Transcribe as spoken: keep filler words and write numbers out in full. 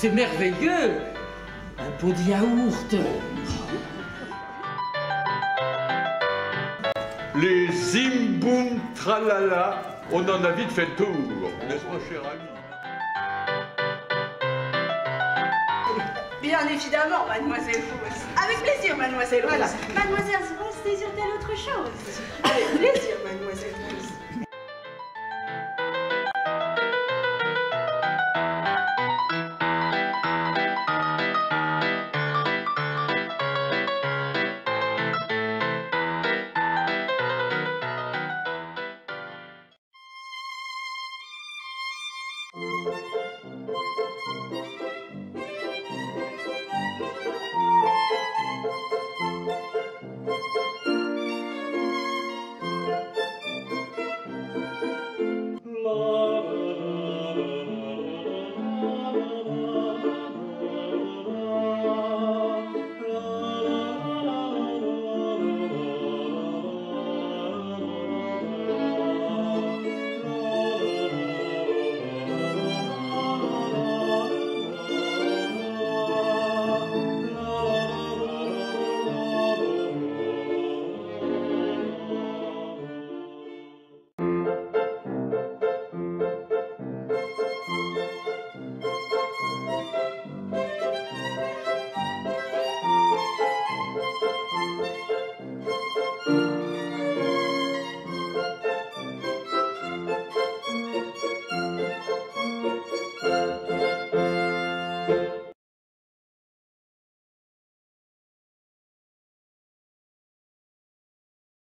C'est merveilleux. Un pot de yaourt. Les zimboum tralala, on en a vite fait le tour, n'est-ce pas, cher ami? Bien évidemment, mademoiselle Rose. Avec plaisir, mademoiselle Rose. Voilà. Mademoiselle Rose désire-t-elle autre chose? Avec plaisir, mademoiselle Rose.